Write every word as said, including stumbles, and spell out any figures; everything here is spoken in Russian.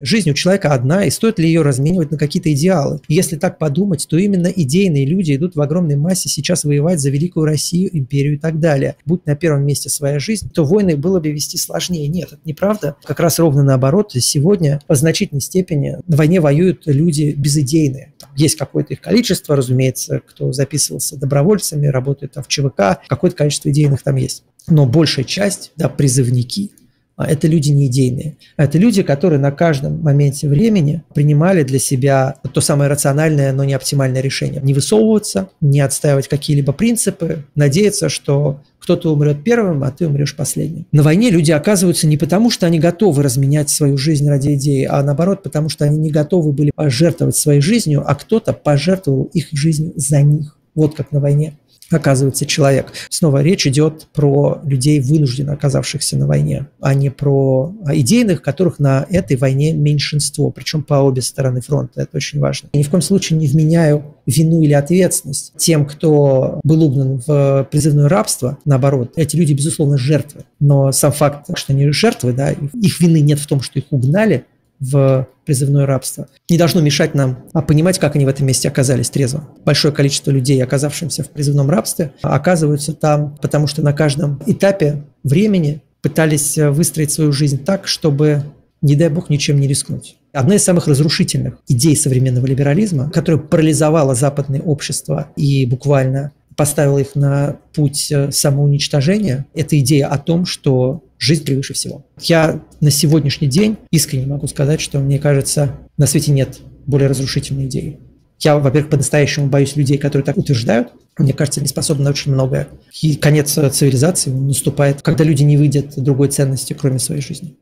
Жизнь у человека одна, и стоит ли ее разменивать на какие-то идеалы? И если так подумать, то именно идейные люди идут в огромной массе сейчас воевать за великую Россию, империю и так далее. Будь на первом месте своя жизнь, то войны было бы вести сложнее. Нет, это неправда. Как раз ровно наоборот. Сегодня в значительной степени на войне воюют люди безидейные. Есть какое-то их количество, разумеется, кто записывался добровольцами, работает там в ЧВК, какое-то количество идейных там есть. Но большая часть, да, призывники, это люди не идейные. Это люди, которые на каждом моменте времени принимали для себя то самое рациональное, но не оптимальное решение. Не высовываться, не отстаивать какие-либо принципы, надеяться, что кто-то умрет первым, а ты умрешь последним. На войне люди оказываются не потому, что они готовы разменять свою жизнь ради идеи, а наоборот, потому что они не готовы были пожертвовать своей жизнью, а кто-то пожертвовал их жизнью за них. Вот как на войне оказывается человек. Снова речь идет про людей, вынужденно оказавшихся на войне, а не про идейных, которых на этой войне меньшинство, причем по обе стороны фронта. Это очень важно. Я ни в коем случае не вменяю вину или ответственность тем, кто был угнан в призывное рабство. Наоборот, эти люди, безусловно, жертвы. Но сам факт, что они жертвы, да, их вины нет в том, что их угнали в призывное рабство, не должно мешать нам понимать, как они в этом месте оказались трезво. Большое количество людей, оказавшихся в призывном рабстве, оказываются там, потому что на каждом этапе времени пытались выстроить свою жизнь так, чтобы, не дай бог, ничем не рискнуть. Одна из самых разрушительных идей современного либерализма, которая парализовала западные общества и буквально поставила их на путь самоуничтожения, это идея о том, что жизнь превыше всего. Я на сегодняшний день искренне могу сказать, что, мне кажется, на свете нет более разрушительной идеи. Я, во-первых, по-настоящему боюсь людей, которые так утверждают. Мне кажется, они способны на очень многое. И конец цивилизации наступает, когда люди не выйдут другой ценности, кроме своей жизни.